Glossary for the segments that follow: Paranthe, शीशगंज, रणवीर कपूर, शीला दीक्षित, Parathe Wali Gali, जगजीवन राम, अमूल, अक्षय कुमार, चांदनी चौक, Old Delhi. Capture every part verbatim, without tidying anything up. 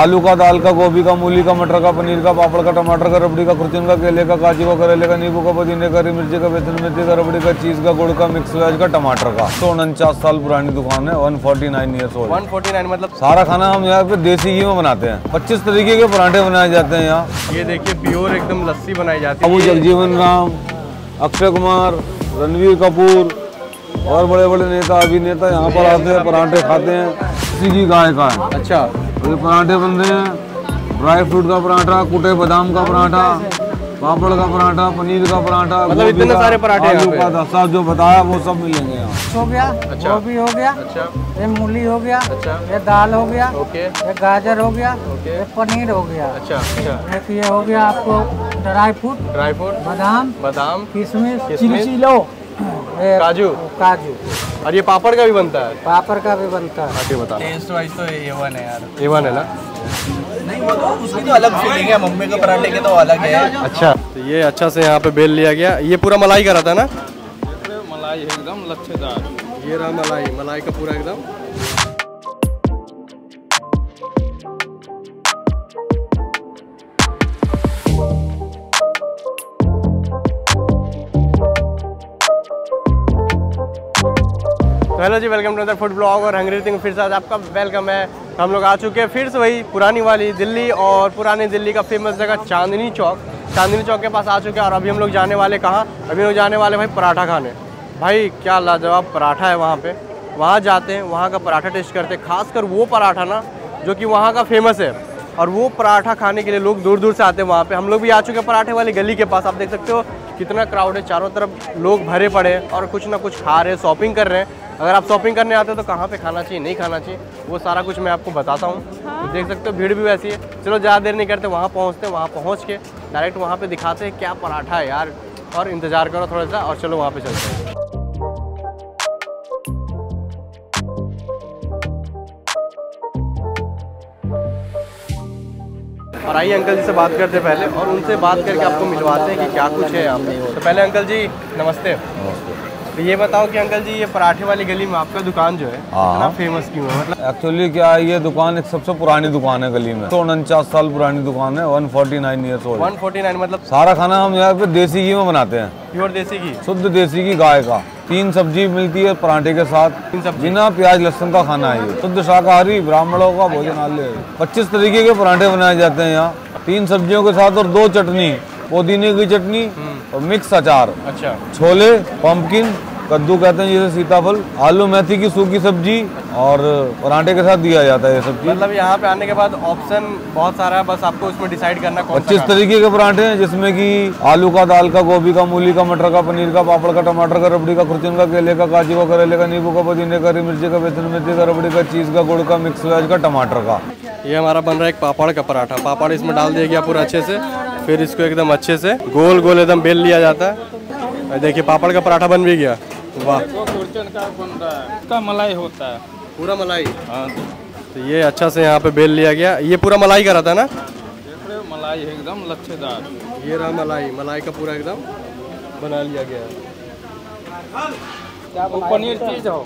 आलू का, दाल का, गोभी का, मूली का, मटर का, पनीर का, पापड़ का, टमाटर का, रबड़ी का, खुर्चन का, केले का, काजू का, करेले का, नींबू का, पुदीने का, हरी मिर्ची का, बेसन मिर्ची का, रबड़ी का, चीज का, गुड़ का, मिक्स वेज का, टमाटर का। सौ उनचास साल पुरानी दुकान है, एक सौ उनचास ईयर्स ओल्ड। एक सौ उनचास मतलब सारा खाना हम यहाँ पे देसी घी में बनाते हैं। पच्चीस तरीके के पराठे बनाए जाते हैं यहाँ। ये देखिए प्योर एकदम लस्सी बनाई जाती है। जगजीवन राम, अक्षय कुमार, रणवीर कपूर और बड़े बड़े नेता अभिनेता यहाँ पर आते हैं, पराठे खाते हैं। घी गाय का है। अच्छा, ये पराठे बन रहे हैं। ड्राई फ्रूट का पराठा, कुटे बादाम का पराठा, पापड़ का पराठा, पनीर का पराठा, मतलब इतने सारे पराठे हैं। साहब जो बताया वो सब मिलेंगे यहाँ। हो गया, अच्छा। गोभी हो गया, अच्छा। ये मूली हो गया, अच्छा। ये दाल हो गया, ओके। ये गाजर हो गया, ओके। ये पनीर हो गया, अच्छा, अच्छा। एक ये हो गया आपको ड्राई फ्रूट, ड्राई फ्रूट, बादाम, बादाम, किशमिश, चिली लो, काजू, काजू। और ये पापड़ का भी बनता है? पापड़ का भी बनता है। आगे बता। टेस्ट वाइज तो ये वन है यार। ये वन है ना? नहीं, वो तो उसकी तो अलग फीलिंग है, मम्मी के पराठे के तो अलग है। अच्छा, तो ये अच्छा से यहाँ पे बेल लिया गया। ये पूरा मलाई का रहता है ना? ये मलाई है एकदम लच्छेदार। ये रहा मलाई, मलाई का पूरा एकदम। Hello ji, welcome to other food blog और हंगरी थिंग फिर से आज आपका वेलकम है। हम लोग आ चुके हैं फिर से वही पुरानी वाली दिल्ली और पुरानी दिल्ली का फेमस जगह चांदनी चौक। चांदनी चौक के पास आ चुके हैं और अभी हम लोग जाने वाले कहाँ? अभी हम लोग जाने वाले भाई पराठा खाने। भाई क्या लाजवाब पराठा है वहाँ पे। वहाँ जाते हैं, वहाँ का पराठा टेस्ट करते हैं, खासकर वो पराठा ना जो कि वहाँ का फेमस है। और वो पराठा खाने के लिए लोग दूर दूर से आते हैं वहाँ पे। हम लोग भी आ चुके हैं पराठे वाली गली के पास। आप देख सकते हो कितना क्राउड है, चारों तरफ लोग भरे पड़े हैं और कुछ ना कुछ खा रहे हैं, शॉपिंग कर रहे हैं। अगर आप शॉपिंग करने आते हो तो कहाँ पे खाना चाहिए, नहीं खाना चाहिए, वो सारा कुछ मैं आपको बताता हूँ। हाँ। देख सकते हो भीड़ भी वैसी है। चलो ज़्यादा देर नहीं करते, वहाँ पहुँचते हैं। वहाँ पहुँच के डायरेक्ट वहाँ पर दिखाते हैं क्या पराठा है यार। और इंतज़ार करो थोड़ा सा और चलो वहाँ पर चलते हैं। और आइए अंकल जी से बात करते हैं पहले और उनसे बात करके आपको मिलवाते हैं कि क्या कुछ है यहाँ पे। तो पहले अंकल जी नमस्ते। तो ये बताओ कि अंकल जी ये पराठे वाली गली में आपका दुकान जो है इतना फेमस क्यों है? मतलब एक्चुअली क्या है, ये दुकान एक सबसे पुरानी दुकान है गली में। उनचास साल पुरानी दुकान है, एक सौ उनचास ईयर्स ओल्ड। एक सौ उनचास मतलब सारा खाना हम यहाँ पे देसी घी में बनाते हैं। प्योर देसी घी, शुद्ध देसी घी गाय का। तीन सब्जी मिलती है पराठे के साथ, बिना प्याज लहसुन का खाना है। शुद्ध शाकाहारी ब्राह्मणों का भोजनालय। पच्चीस तरीके के पराठे बनाए जाते हैं यहाँ, तीन सब्जियों के साथ और दो चटनी, पुदीने की चटनी और मिक्स अचार। अच्छा। छोले, पंपकिन, कद्दू कहते हैं जिसे, सीताफल, आलू मेथी की सूखी सब्जी और पराठे के साथ दिया जाता है ये सब्जी। मतलब यहाँ पे आने के बाद ऑप्शन बहुत सारा है, बस आपको उसमें डिसाइड करना कौन सा। पच्चीस तरीके के पराठे हैं जिसमें कि आलू का, दाल का, गोभी का, मूली का, मटर का, पनीर का, पापड़ का, टमाटर का, रबड़ी का, खुर्चन का, केले का, काजू का, करेले का, नींबू का, पुदीने का, हरी मिर्ची का, बेसन मिर्ची का, रबड़ी का, चीज का, गुड़ का, मिक्स वेज का, टमाटर का। ये हमारा बन रहा है एक पापड़ का पराठा। पापड़ इसमें डाल दिया गया पूरा अच्छे से, फिर इसको एकदम अच्छे से गोल गोल एकदम बेल लिया जाता है। देखिए पापड़ का पराठा बन भी गया। वाह, कुर्चन का बन रहा है, इसका मलाई होता है पूरा मलाई। हाँ। तो ये अच्छा से यहाँ पे बेल लिया गया। ये पूरा मलाई का रहता है ना? मलाई है एकदम लच्छेदार। ये रहा मलाई, मलाई का पूरा एकदम बना लिया गया है। वो पनीर चीज हो।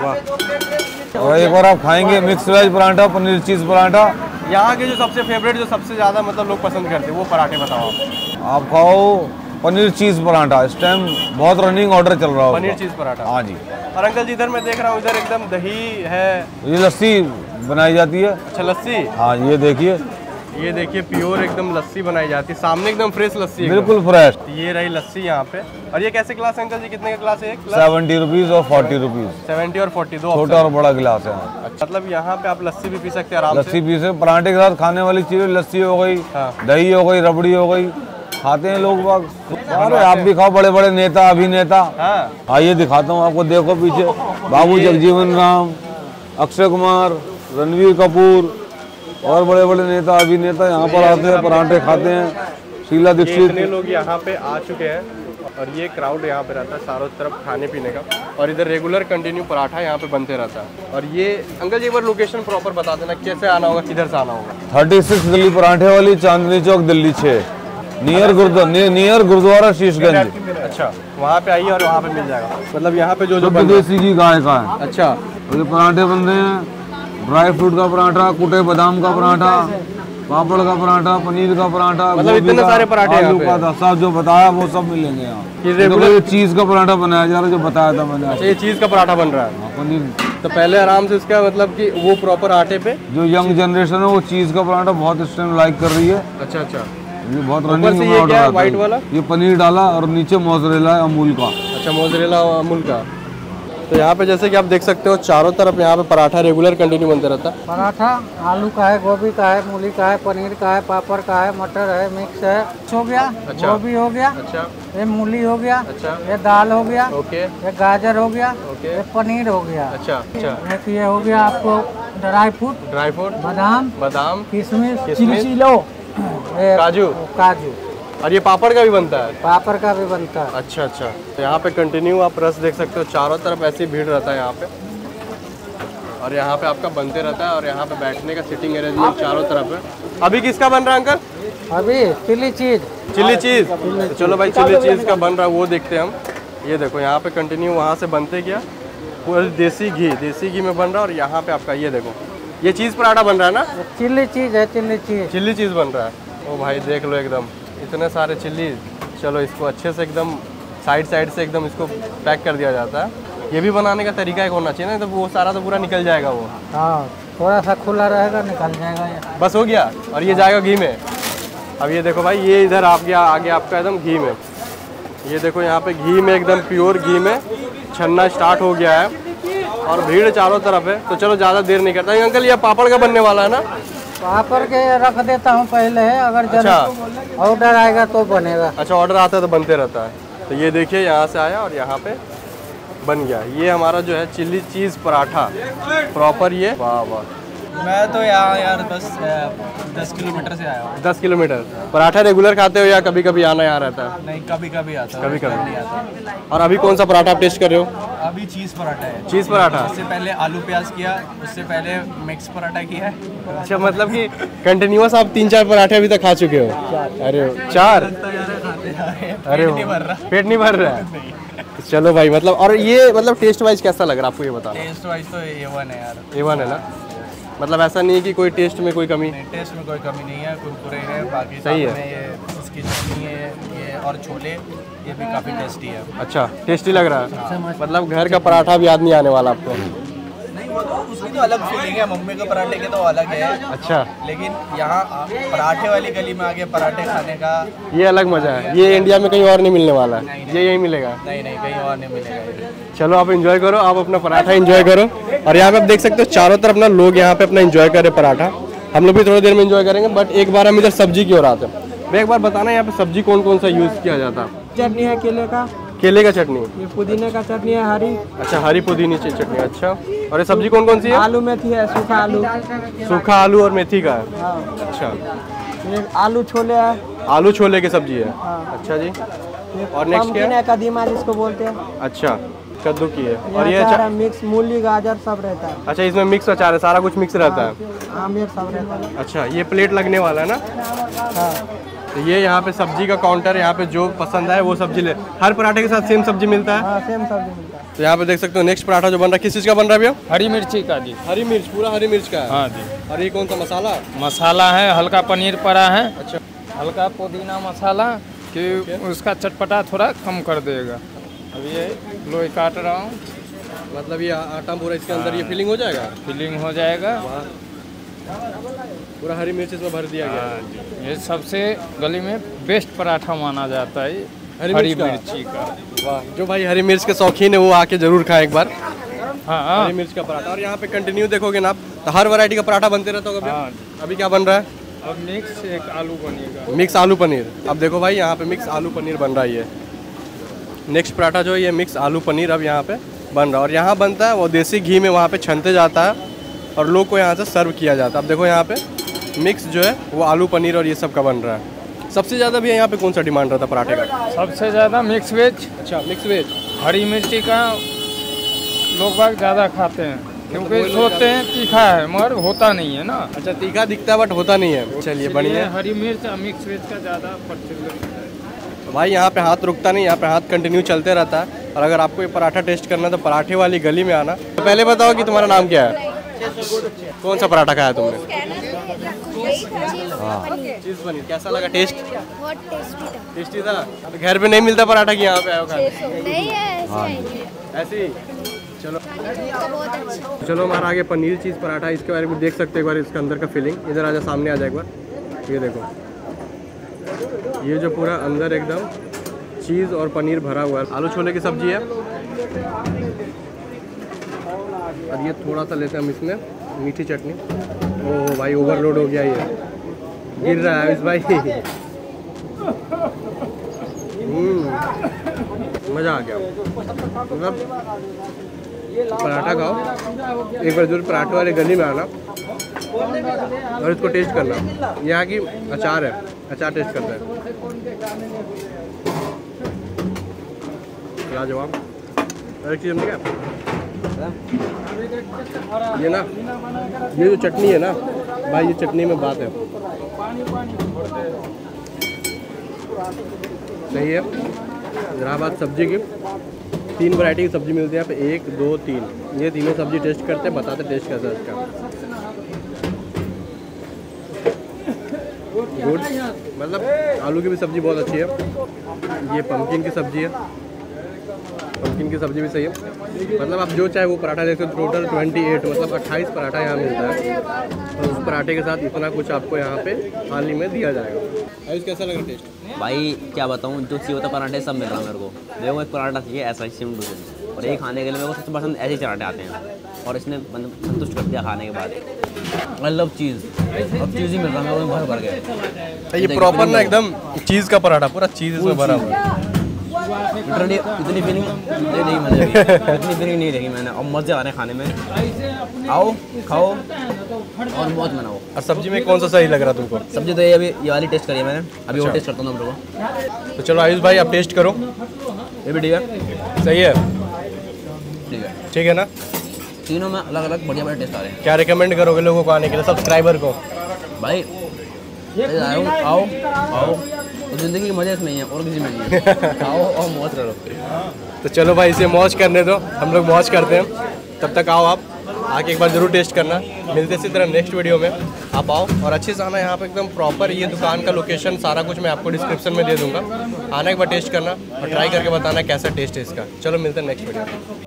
वाह। और एक बार आप खाएंगे मिक्स वेज पराठा, पनीर चीज पराठा। यहाँ के जो सबसे फेवरेट, जो सबसे ज़्यादा मतलब लोग पसंद करते हैं वो पराठे बताओ आप। आप खाओ पनीर चीज़ पराठा, इस टाइम बहुत रनिंग ऑर्डर चल रहा है पनीर चीज़ पराठा। हाँ जी। और अंकल जी इधर मैं देख रहा हूँ इधर एकदम दही है, ये लस्सी बनाई जाती है। अच्छा, लस्सी। हाँ, ये देखिए, ये देखिए प्योर एकदम लस्सी बनाई जाती है सामने, एकदम फ्रेश लस्सी, बिल्कुल फ्रेश। ये रही लस्सी यहाँ पे। और ये कैसे गिलास है अंकल जी, कितने का गिलास है? सेवेंटी रुपीज और फोर्टी रुपीज। सेवेंटी और फोर्टी, दो छोटा और बड़ा गिलास है। अच्छा, मतलब यहाँ पे आप लस्सी भी पी सकते हैं आराम से। लस्सी पी सकते, पराठे के साथ खाने वाली चीजें लस्सी हो गई, दही हो गई, रबड़ी हो गई, खाते हैं लोग बाग। अरे आप भी खाओ, बड़े बड़े नेता अभिनेता। आइए दिखाता हूँ आपको, देखो पीछे बाबू जगजीवन राम, अक्षय कुमार, रणवीर कपूर और बड़े बड़े नेता अभिनेता यहाँ पर आते हैं, पराठे खाते हैं। शीला दीक्षित, इतने लोग यहाँ पे आ चुके हैं और ये क्राउड यहाँ पे रहता है चारों तरफ खाने पीने का। और इधर रेगुलर कंटिन्यू पराठा यहाँ पे बनते रहता है। और ये अंकल जी एक बार लोकेशन प्रॉपर बता देना, कैसे आना होगा, किधर से आना होगा? थर्टी सिक्स गली पराठे वाली, चांदनी चौक, दिल्ली छः, नियर गुरुद्वारा, नियर गुरुद्वारा शीशगंज। अच्छा, वहाँ पे आइए और वहाँ पे मिल जाएगा। मतलब यहाँ पे जो जो देसी घी गाय का है। अच्छा, पराठे बन रहे हैं, ड्राई फ्रूट का पराठा, कुटे बादाम का पराठा, पापड़ का पराठा, पनीर का पराठा, मतलब इतने सारे पराठे आलू का साहब जो बताया वो सब मिलेंगे यहाँ। चीज का पराठा बनाया जा रहा है जो बताया था मैंने, ये चीज का पराठा बन रहा है पनीर। तो पहले आराम से इसका मतलब कि वो प्रॉपर आटे पे, जो यंग जनरेशन है वो चीज का पराठा बहुत इस टाइम लाइक कर रही है। अच्छा अच्छा, ये बहुत रनिंग में ऑर्डर आता है। ये पनीर डाला और नीचे मोजरेला है अमूल का। अच्छा, मोजरेला अमूल का। तो यहाँ पे जैसे कि आप देख सकते हो चारों तरफ यहाँ पे पराठा रेगुलर कंटिन्यू बनता रहता है। पराठा आलू का है, गोभी का है, मूली का है, पनीर का है, पापड़ का है, मटर है, मिक्स है, हो गया। अच्छा। गोभी हो गया। अच्छा। ये मूली हो गया। अच्छा। ये दाल हो गया। ओके। ये गाजर हो गया। ओके। ये पनीर हो गया। अच्छा अच्छा, ये हो गया आपको ड्राई फ्रूट, ड्राई फ्रूट बादाम, बादाम किशमिश, चिलो काजू, काजू, और ये पापड़ का भी बनता है, पापड़ का भी बनता है। अच्छा अच्छा, तो यहाँ पे कंटिन्यू आप रस देख सकते हो, चारों तरफ ऐसी भीड़ रहता है यहाँ पे, और यहाँ पे आपका बनते रहता है। और यहाँ पे बैठने का सिटिंग अरेंजमेंट चारों तरफ है। अभी किसका बन रहा है अंकल? अभी चिली चीज, चिली चीज। तो चलो भाई चिली चीज का बन रहा है वो देखते हैं हम। ये देखो यहाँ पे कंटिन्यू वहाँ से बनते गया, पूरा देसी घी, देसी घी में बन रहा है। और यहाँ पे आपका ये देखो ये चीज़ पराठा बन रहा है ना, चिली चीज है, चिली चीज, चिली चीज बन रहा है। ओ भाई देख लो एकदम इतने सारे चिल्ली। चलो इसको अच्छे से एकदम साइड साइड से एकदम इसको पैक कर दिया जाता है। ये भी बनाने का तरीका एक होना चाहिए ना, तो वो सारा तो पूरा निकल जाएगा वो। हाँ, थोड़ा सा खुला रहेगा निकल जाएगा ये। बस हो गया, और ये जाएगा घी में। अब ये देखो भाई ये इधर आप गया आगे आपका एकदम घी में। ये देखो यहाँ पे घी में एकदम प्योर घी में छनना स्टार्ट हो गया है, और भीड़ चारों तरफ है। तो चलो ज़्यादा देर नहीं करता। अंकल ये पापड़ का बनने वाला है ना? पापड़ के रख देता हूँ पहले, अगर जब ऑर्डर आएगा तो बनेगा। अच्छा, ऑर्डर आता है तो बनते रहता है। तो ये देखिए यहाँ से आया और यहाँ पे बन गया। ये हमारा जो है चिल्ली चीज़ पराठा प्रॉपर। ये वाह वाह। मैं तो यहाँ यार बस दस किलोमीटर से आया हूँ। दस किलोमीटर पराठा रेगुलर खाते हो या कभी कभी आना यहाँ रहता है? नहीं, कभी कभी आता, कभी कभी। और अभी कौन सा पराठा आप टेस्ट कर रहे हो? अभी चीज़ पराठा है। चीज़ पराठा, उससे पहले आलू प्याज किया, उससे पहले मिक्स पराठा किया है। अच्छा, मतलब कि कंटिन्यूअस आप तीन चार पराठे अभी तक खा चुके हो? अरे चार, अरे पेट नहीं भर रहा है। चलो भाई, मतलब और ये मतलब टेस्ट वाइज कैसा लग रहा है आपको ये बताओ? टेस्ट वाइज तो ए वन है यार। ए वन है ना, मतलब ऐसा नहीं है कि कोई टेस्ट में कोई कमी? टेस्ट में कोई कमी नहीं है, कुरकुरे है, बाकी सही है। इसकी चटनी है ये और छोले, ये भी काफी टेस्टी है। अच्छा, टेस्टी लग रहा है, मतलब घर का पराठा भी याद नहीं आने वाला आपको? नहीं, वो तो उसकी तो अलग फीलिंग है, मम्मी के पराठे के तो अलग है। अच्छा, लेकिन यहाँ पराठे वाली गली में आके पराठे खाने का ये अलग मजा है। ये इंडिया में कहीं और नहीं मिलने वाला है, ये यही मिलेगा? नहीं नहीं, कहीं और नहीं मिलेगा। चलो आप इंजॉय करो, आप अपना पराठा इंजॉय करो। और यहाँ पे आप देख सकते हो चारों तरफ ना लोग यहाँ पे अपना इंजॉय करे पराठा। हम लोग भी थोड़ी देर में इंजॉय करेंगे, बट एक बार हम इधर सब्जी की ओर आते हैं। मैं एक बार बताना यहाँ पे सब्जी कौन कौन सा यूज किया जाता है? चटनी है केले का, केले का चटनी, ये पुदीने का चटनी है हरी। अच्छा, हरी पुदीने की चटनी। अच्छा, और ये सब्जी कौन कौन सी है? आलू मेथी है, सूखा आलू, सूखा आलू और मेथी का है। अच्छा, ये आलू छोले है, आलू छोले की सब्जी है। अच्छा जी, और नेक्स्ट क्या है? कदीमा जिसको बोलते हैं। अच्छा, कद्दू की है। और ये अचार मिक्स, मूली गाजर सब रहता है। अच्छा, इसमें मिक्स अचार है, सारा कुछ मिक्स रहता है, आमेर सब रहता है। अच्छा, ये प्लेट लगने वाला है ना? तो ये यहाँ पे सब्जी का काउंटर है, यहाँ पे जो पसंद है वो सब्जी ले। हर पराठे के साथ सेम सब्जी मिलता है? हाँ, सेम सब्जी मिलता है। तो यहाँ पे देख सकते हो नेक्स्ट पराठा जो बन रहा है किस चीज़ का बन रहा है भैया? हरी मिर्ची का जी। हरी मिर्च, पूरा हरी मिर्च का है? हाँ जी। और ये कौन सा मसाला? मसाला है हल्का पनीर पड़ा है। अच्छा, हल्का पुदीना मसाला कि उसका चटपटा थोड़ा कम कर देगा। अब ये लोई काट रहा हूँ, मतलब ये आटा पूरा इसके अंदर ये फिलिंग हो जाएगा? फिलिंग हो जाएगा, पूरा हरी मिर्च इसमें भर दिया गया है। ये सबसे गली में बेस्ट पराठा माना जाता है हरी, हरी मिर्ची का। वाह, जो भाई हरी मिर्च के शौकीन है वो आके जरूर खाए एक बार। हाँ, हरी मिर्च का पराठा। और यहाँ पे कंटिन्यू देखोगे ना आप तो हर वैरायटी का पराठा बनते रहता होगा। हाँ। अभी क्या बन रहा है? अब मिक्स एक आलू बनेगा, मिक्स आलू पनीर। अब देखो भाई यहाँ पे मिक्स आलू पनीर बन रहा है। ये नेक्स्ट पराठा जो है ये मिक्स आलू पनीर अब यहाँ पे बन रहा है। और यहाँ बनता है वो देसी घी में, वहाँ पे छनते जाता है और लोग को यहाँ से सर्व किया जाता है। अब देखो यहाँ पे मिक्स जो है वो आलू पनीर और ये सब का बन रहा है। सबसे ज़्यादा भी यहाँ पे कौन सा डिमांड रहता है पराठे का? सबसे ज़्यादा मिक्स वेज। अच्छा, मिक्स वेज। हरी मिर्ची का लोग बाग ज़्यादा खाते हैं क्योंकि सोचते हैं तीखा है, मगर होता नहीं है ना। अच्छा, तीखा दिखता है बट होता नहीं है। चलिए बढ़िया, हरी मिर्च मिक्स वेज का ज़्यादा पर्टिकुलर। भाई यहाँ पे हाथ रुकता नहीं, यहाँ पे हाथ कंटिन्यू चलते रहता है। और अगर आपको ये पराठा टेस्ट करना है तो पराठे वाली गली में आना। तो पहले बताओ कि तुम्हारा नाम क्या है? कौन सा पराठा खाया तुमने? चीज पनीर। कैसा लगा टेस्ट? बहुत टेस्टी था। टेस्टी था। घर पे नहीं मिलता पराठा कि यहाँ पे आया खाने? नहीं है ऐसे ही। चलो चलो हमारा आगे पनीर चीज़ पराठा, इसके बारे में देख सकते हैं एक बार, इसके अंदर का फीलिंग। इधर आजा, सामने आ जाए एक बार। ये देखो, ये जो पूरा अंदर एकदम चीज़ और पनीर भरा हुआ है। आलू छोले की सब्जी है और ये थोड़ा सा लेते हैं हम इसमें मीठी चटनी। ओह भाई ओवरलोड हो गया, ये गिर रहा है इस भाई। मज़ा आ गया, मतलब पराठा खाओ एक बार जरूर। पराठे वाले गली में आना और इसको टेस्ट करना। यहाँ की अचार है, अचार टेस्ट करना है लाजवाब। हर एक चीज़ हमने क्या, ये ना ये जो चटनी है ना भाई, ये चटनी में बात है। सही है। इलाहाबाद सब्जी की तीन वैरायटी की सब्ज़ी मिलती है यहाँ पे, एक दो तीन। ये तीनों सब्जी टेस्ट करते हैं, बताते टेस्ट कैसा है इसका। गुड, मतलब आलू की भी सब्ज़ी बहुत अच्छी है। ये पम्पकिन की सब्ज़ी है, पम्पकिन की सब्ज़ी भी सही है। मतलब आप जो चाहे वो पराठा ले सकते हो। टोटल अट्ठाईस मतलब अट्ठाईस पराठा यहाँ मिलता है और उस पराठे के साथ इतना कुछ आपको यहाँ पे थाली में दिया जाएगा। आयुष कैसा लग रहा है टेस्ट? भाई क्या बताऊँ, जो चाहिए होता पराठे सब मिल रहा है मेरे को। मेरे को एक पराठा चाहिए ऐसा ही सेम टू सेम, और ये खाने के लिए मेरे को सबसे पसंद ऐसे पराठे आते हैं और इसने मतलब संतुष्ट कर दिया खाने के बाद। आई लव चीज़, अब चीज़ ही मिल रहा है मेरे को भर भर गया। ये प्रॉपर ना एकदम चीज़ का पराठा, पूरा चीज़ इसमें भरा हुआ है। इतनी इतनी फीलिंग नहीं मिली, इतनी फीलिंग नहीं रही मैंने। और मज़े आ रहे हैं खाने में। आओ खाओ और मौज मनाओ। और सब्जी में कौन सा सही लग रहा तुमको? सब्जी तो ये अभी ये वाली टेस्ट करी है मैंने, अभी वो टेस्ट करता हूँ तुम। तो चलो आयुष भाई आप टेस्ट करो। ये भी ठीक है, सही है, ठीक है, ठीक है ना? तीनों में अलग अलग बढ़िया बढ़िया टेस्ट आ रहे हैं। क्या रिकमेंड करोगे लोगों को आने के लिए, सब्सक्राइबर को? भाई आओ आओ आओ, ज़िंदगी की मज़े इसमें ही है और किसी में नहीं है। आओ और मौज करो। तो चलो भाई इसे मौज करने दो, हम लोग मौज करते हैं। तब तक आओ, आप आके एक बार ज़रूर टेस्ट करना। मिलते इसी तरह नेक्स्ट वीडियो में। आप आओ और अच्छे से आना यहाँ पे एकदम प्रॉपर। ये दुकान का लोकेशन सारा कुछ मैं आपको डिस्क्रिप्शन में दे दूँगा। आना एक बार टेस्ट करना और ट्राई करके बताना कैसा टेस्ट है इसका। चलो मिलते हैं नेक्स्ट वीडियो में।